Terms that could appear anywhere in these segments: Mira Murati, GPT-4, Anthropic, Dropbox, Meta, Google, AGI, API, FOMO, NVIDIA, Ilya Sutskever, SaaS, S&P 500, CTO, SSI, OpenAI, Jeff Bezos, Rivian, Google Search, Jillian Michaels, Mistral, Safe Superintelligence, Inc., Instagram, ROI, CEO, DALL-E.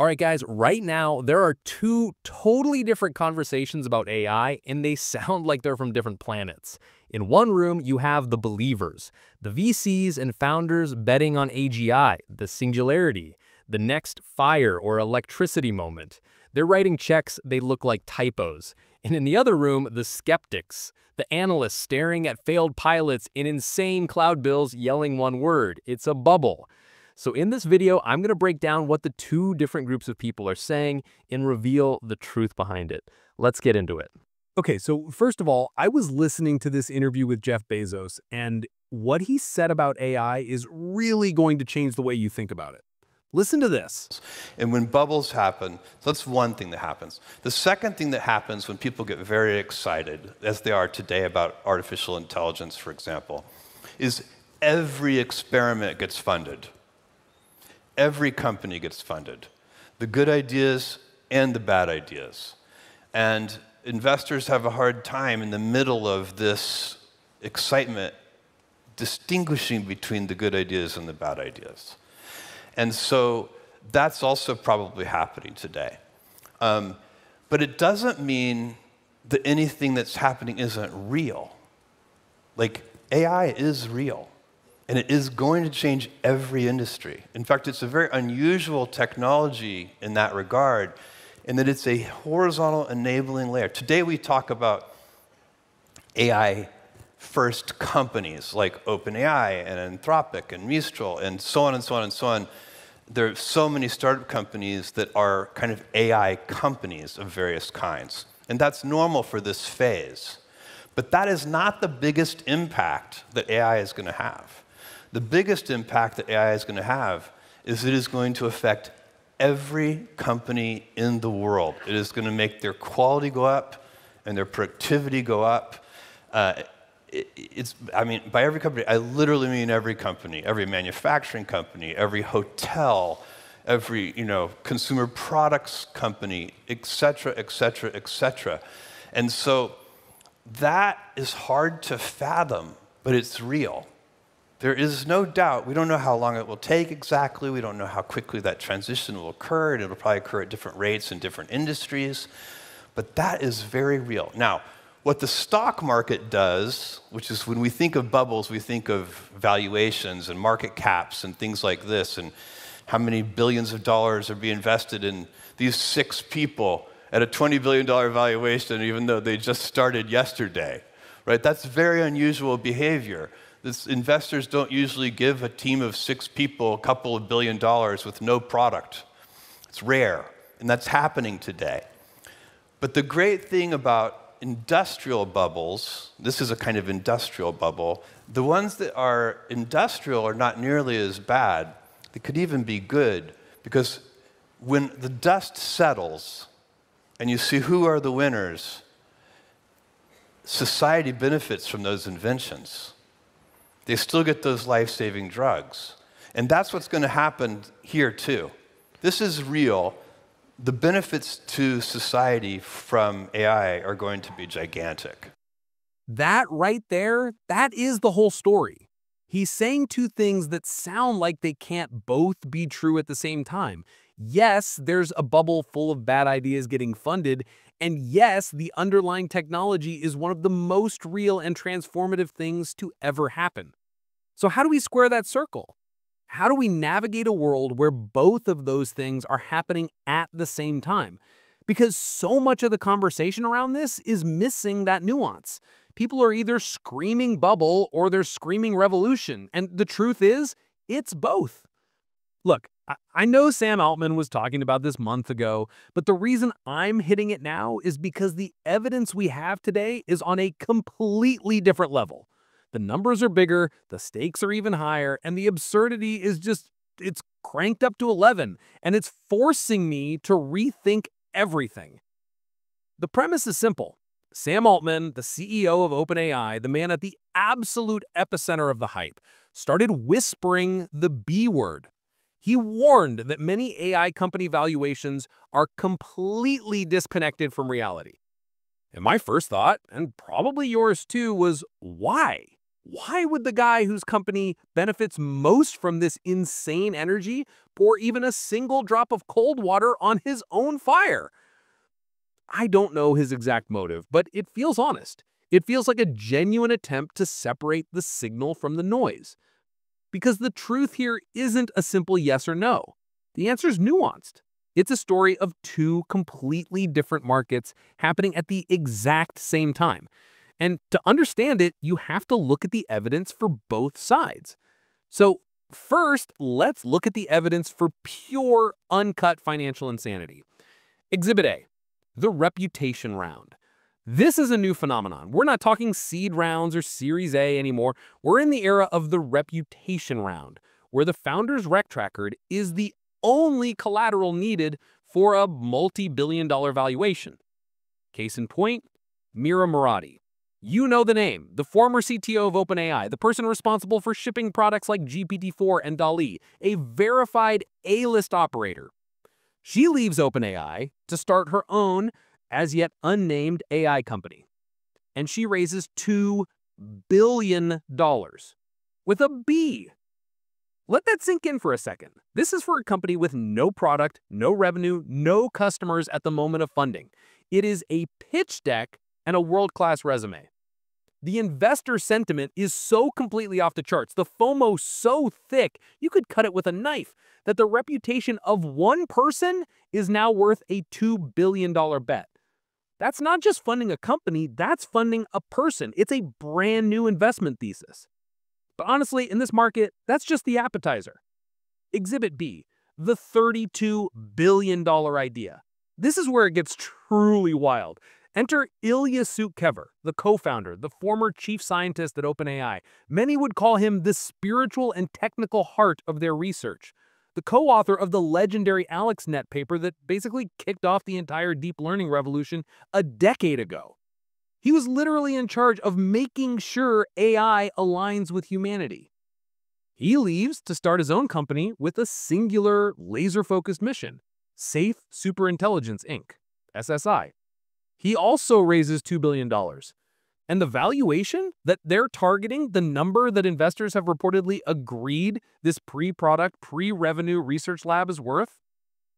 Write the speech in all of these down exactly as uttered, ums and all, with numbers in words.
All right, guys, right now, there are two totally different conversations about A I, and they sound like they're from different planets. In one room, you have the believers, the V Cs and founders betting on A G I, the singularity, the next fire or electricity moment. They're writing checks, they look like typos. And in the other room, the skeptics, the analysts staring at failed pilots in insane cloud bills yelling one word, it's a bubble. So in this video, I'm going to break down what the two different groups of people are saying and reveal the truth behind it. Let's get into it. Okay, so first of all, I was listening to this interview with Jeff Bezos, and what he said about A I is really going to change the way you think about it. Listen to this. And when bubbles happen, that's one thing that happens. The second thing that happens when people get very excited, as they are today about artificial intelligence, for example, is every experiment gets funded. Every company gets funded. The good ideas and the bad ideas. And investors have a hard time in the middle of this excitement distinguishing between the good ideas and the bad ideas. And so that's also probably happening today. Um, but it doesn't mean that anything that's happening isn't real. Like, A I is real, and it is going to change every industry. In fact, it's a very unusual technology in that regard, in that it's a horizontal enabling layer. Today we talk about A I first companies like OpenAI and Anthropic and Mistral and so on and so on and so on. There are so many startup companies that are kind of A I companies of various kinds. And that's normal for this phase. But that is not the biggest impact that A I is going to have. The biggest impact that A I is going to have is it is going to affect every company in the world. It is going to make their quality go up and their productivity go up. Uh, It's, I mean, by every company, I literally mean every company, every manufacturing company, every hotel, every, you know, consumer products company, et cetera, et cetera, et cetera. And so that is hard to fathom, but it's real. There is no doubt. We don't know how long it will take exactly. We don't know how quickly that transition will occur. And it'll probably occur at different rates in different industries. But that is very real. Now, what the stock market does, which is when we think of bubbles, we think of valuations and market caps and things like this, and how many billions of dollars are being invested in these six people at a twenty billion dollar valuation, even though they just started yesterday, right? That's very unusual behavior. This, investors don't usually give a team of six people a couple of billion dollars with no product. It's rare, and that's happening today. But the great thing about industrial bubbles, this is a kind of industrial bubble, the ones that are industrial are not nearly as bad. They could even be good, because when the dust settles and you see who are the winners, society benefits from those inventions. They still get those life-saving drugs. And that's what's going to happen here too. This is real. The benefits to society from A I are going to be gigantic. That right there, that is the whole story. He's saying two things that sound like they can't both be true at the same time. Yes, there's a bubble full of bad ideas getting funded, and yes, the underlying technology is one of the most real and transformative things to ever happen. So how do we square that circle? How do we navigate a world where both of those things are happening at the same time? Because so much of the conversation around this is missing that nuance. People are either screaming bubble or they're screaming revolution. And the truth is, it's both. Look, I know Sam Altman was talking about this months ago, but the reason I'm hitting it now is because the evidence we have today is on a completely different level. The numbers are bigger, the stakes are even higher, and the absurdity is just, it's cranked up to eleven, and it's forcing me to rethink everything. The premise is simple. Sam Altman, the C E O of OpenAI, the man at the absolute epicenter of the hype, started whispering the B word. He warned that many A I company valuations are completely disconnected from reality. And my first thought, and probably yours too, was why? Why would the guy whose company benefits most from this insane energy or even a single drop of cold water on his own fire. I don't know his exact motive, but it feels honest. It feels like a genuine attempt to separate the signal from the noise. Because the truth here isn't a simple yes or no. The answer is nuanced. It's a story of two completely different markets happening at the exact same time. And to understand it, you have to look at the evidence for both sides. So first, let's look at the evidence for pure, uncut financial insanity. Exhibit A, the reputation round. This is a new phenomenon. We're not talking seed rounds or Series A anymore. We're in the era of the reputation round, where the founder's rec record is the only collateral needed for a multi-billion dollar valuation. Case in point, Mira Murati. You know the name, the former C T O of OpenAI, the person responsible for shipping products like G P T four and DALL-E, a verified A-list operator. She leaves OpenAI to start her own, as yet unnamed A I company. And she raises two billion dollars with a B. Let that sink in for a second. This is for a company with no product, no revenue, no customers at the moment of funding. It is a pitch deck and a world-class resume. The investor sentiment is so completely off the charts, the FOMO so thick, you could cut it with a knife, that the reputation of one person is now worth a two billion dollar bet. That's not just funding a company, that's funding a person. It's a brand new investment thesis. But honestly, in this market, that's just the appetizer. Exhibit B, the thirty-two billion dollar idea. This is where it gets truly wild. Enter Ilya Sutskever, the co-founder, the former chief scientist at OpenAI. Many would call him the spiritual and technical heart of their research. The co-author of the legendary AlexNet paper that basically kicked off the entire deep learning revolution a decade ago. He was literally in charge of making sure A I aligns with humanity. He leaves to start his own company with a singular, laser-focused mission, Safe Superintelligence, Incorporated, S S I. He also raises two billion dollars. And the valuation that they're targeting, the number that investors have reportedly agreed this pre-product, pre-revenue research lab is worth,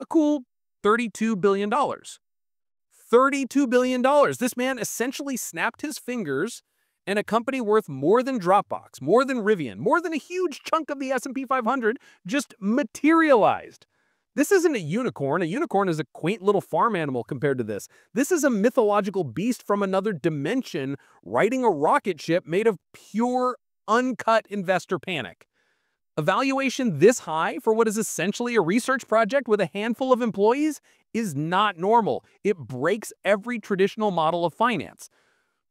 a cool thirty-two billion dollars. thirty-two billion dollars. This man essentially snapped his fingers and a company worth more than Dropbox, more than Rivian, more than a huge chunk of the S and P five hundred just materialized. This isn't a unicorn. A unicorn is a quaint little farm animal compared to this. This is a mythological beast from another dimension riding a rocket ship made of pure, uncut investor panic. A valuation this high for what is essentially a research project with a handful of employees is not normal. It breaks every traditional model of finance.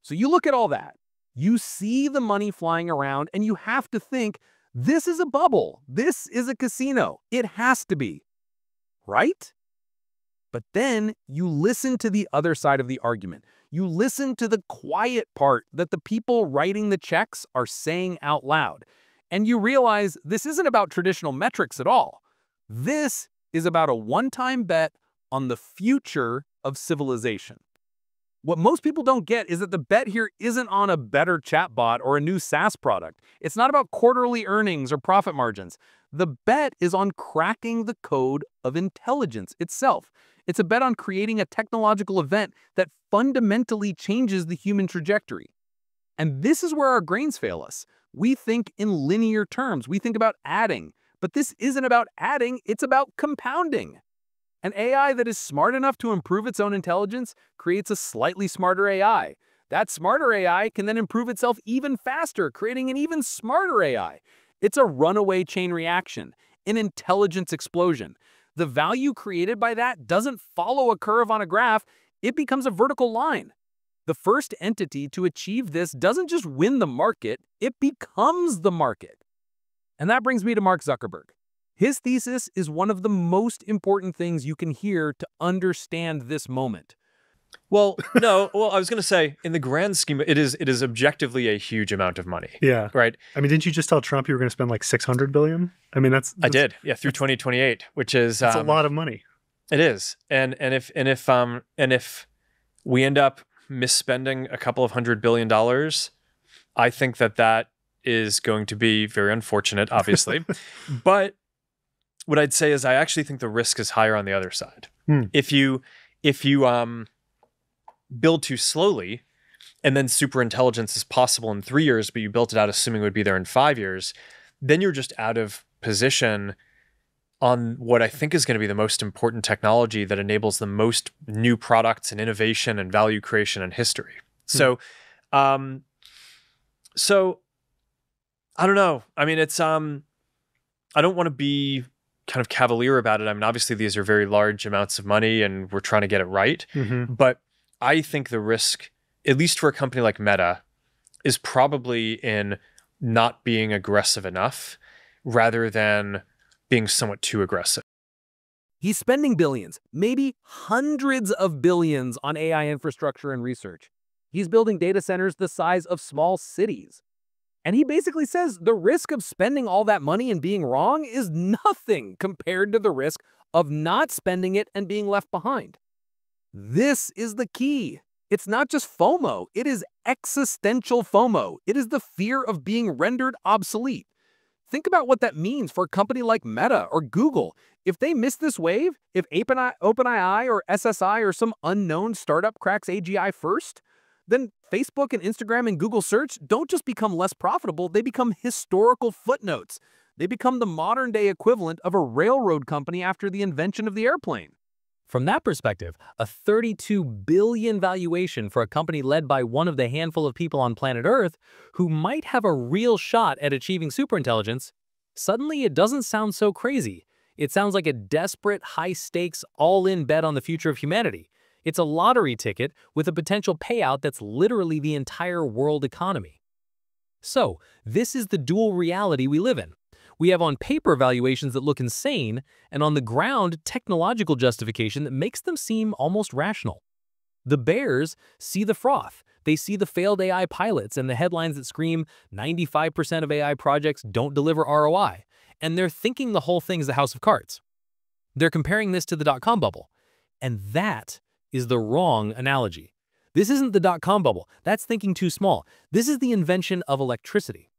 So you look at all that. You see the money flying around, and you have to think, this is a bubble. This is a casino. It has to be. Right? But then you listen to the other side of the argument. You listen to the quiet part that the people writing the checks are saying out loud. And you realize this isn't about traditional metrics at all. This is about a one-time bet on the future of civilization. What most people don't get is that the bet here isn't on a better chatbot or a new SaaS product. It's not about quarterly earnings or profit margins. The bet is on cracking the code of intelligence itself. It's a bet on creating a technological event that fundamentally changes the human trajectory. And this is where our brains fail us. We think in linear terms. We think about adding. But this isn't about adding. It's about compounding. An A I that is smart enough to improve its own intelligence creates a slightly smarter A I. That smarter A I can then improve itself even faster, creating an even smarter A I. It's a runaway chain reaction, an intelligence explosion. The value created by that doesn't follow a curve on a graph, it becomes a vertical line. The first entity to achieve this doesn't just win the market, it becomes the market. And that brings me to Mark Zuckerberg. His thesis is one of the most important things you can hear to understand this moment. Well, no. Well, I was going to say, in the grand scheme, it is it is objectively a huge amount of money. Yeah. Right. I mean, didn't you just tell Trump you were going to spend like six hundred billion? I mean, that's, that's I did. Yeah, through twenty twenty-eight, which is that's um, a lot of money. It is, and and if and if um and if we end up misspending a couple of hundred billion dollars, I think that that is going to be very unfortunate, obviously, but what I'd say is I actually think the risk is higher on the other side. Hmm. If you if you um, build too slowly, and then super intelligence is possible in three years, but you built it out assuming it would be there in five years, then you're just out of position on what I think is going to be the most important technology that enables the most new products and innovation and value creation in history. Hmm. So, um, so I don't know. I mean, it's, um, I don't want to be kind of cavalier about it. I mean, obviously these are very large amounts of money and we're trying to get it right. Mm-hmm. But I think the risk, at least for a company like Meta, is probably in not being aggressive enough rather than being somewhat too aggressive. He's spending billions, maybe hundreds of billions on A I infrastructure and research. He's building data centers the size of small cities. And he basically says the risk of spending all that money and being wrong is nothing compared to the risk of not spending it and being left behind. This is the key. It's not just FOMO, it is existential FOMO. It is the fear of being rendered obsolete. Think about what that means for a company like Meta or Google. If they miss this wave, if OpenAI or S S I or some unknown startup cracks A G I first, then Facebook and Instagram and Google Search don't just become less profitable, they become historical footnotes. They become the modern-day equivalent of a railroad company after the invention of the airplane. From that perspective, a thirty-two billion dollar valuation for a company led by one of the handful of people on planet Earth who might have a real shot at achieving superintelligence, suddenly it doesn't sound so crazy. It sounds like a desperate, high-stakes, all-in bet on the future of humanity. It's a lottery ticket with a potential payout that's literally the entire world economy. So, this is the dual reality we live in. We have on paper valuations that look insane, and on the ground, technological justification that makes them seem almost rational. The bears see the froth. They see the failed A I pilots and the headlines that scream ninety-five percent of A I projects don't deliver R O I, and they're thinking the whole thing's the house of cards. They're comparing this to the dot-com bubble, and that is the wrong analogy. This isn't the dot-com bubble. That's thinking too small. This is the invention of electricity.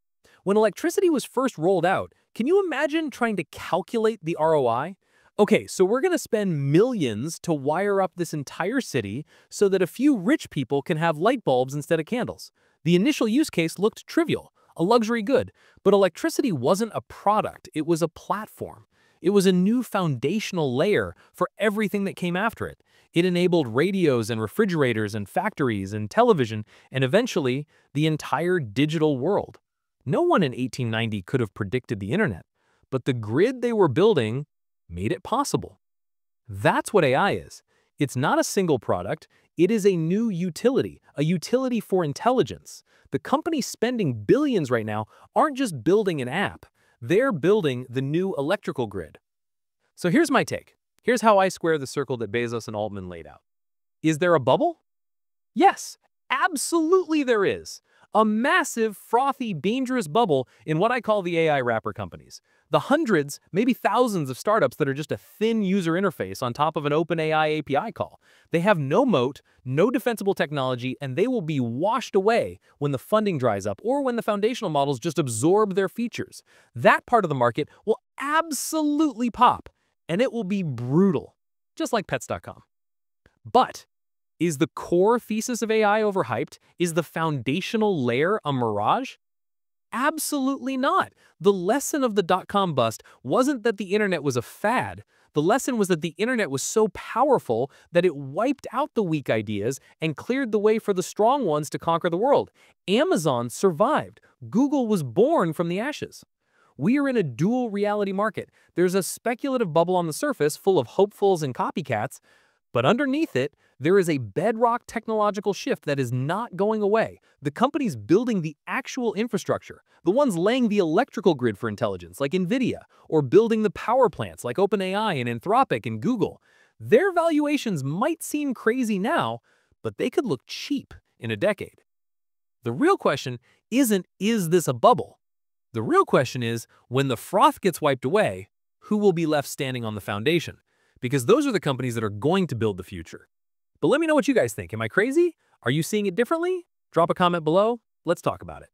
When electricity was first rolled out, can you imagine trying to calculate the R O I? Okay, so we're going to spend millions to wire up this entire city so that a few rich people can have light bulbs instead of candles. The initial use case looked trivial, a luxury good, but electricity wasn't a product, it was a platform. It was a new foundational layer for everything that came after it. It enabled radios and refrigerators and factories and television and eventually the entire digital world. No one in eighteen ninety could have predicted the internet, but the grid they were building made it possible. That's what A I is. It's not a single product. It is a new utility, a utility for intelligence. The companies spending billions right now aren't just building an app. They're building the new electrical grid. So here's my take. Here's how I square the circle that Bezos and Altman laid out. Is there a bubble? Yes, absolutely there is. A massive, frothy, dangerous bubble in what I call the A I wrapper companies. The hundreds, maybe thousands of startups that are just a thin user interface on top of an OpenAI A P I call. They have no moat, no defensible technology, and they will be washed away when the funding dries up or when the foundational models just absorb their features. That part of the market will absolutely pop. And it will be brutal, just like pets dot com. But is the core thesis of A I overhyped? Is the foundational layer a mirage? Absolutely not. The lesson of the dot-com bust wasn't that the internet was a fad. The lesson was that the internet was so powerful that it wiped out the weak ideas and cleared the way for the strong ones to conquer the world. Amazon survived. Google was born from the ashes. We are in a dual reality market. There's a speculative bubble on the surface full of hopefuls and copycats, but underneath it, there is a bedrock technological shift that is not going away. The companies building the actual infrastructure, the ones laying the electrical grid for intelligence like NVIDIA, or building the power plants like OpenAI and Anthropic and Google, their valuations might seem crazy now, but they could look cheap in a decade. The real question isn't, is this a bubble? The real question is, when the froth gets wiped away, who will be left standing on the foundation? Because those are the companies that are going to build the future. But let me know what you guys think. Am I crazy? Are you seeing it differently? Drop a comment below. Let's talk about it.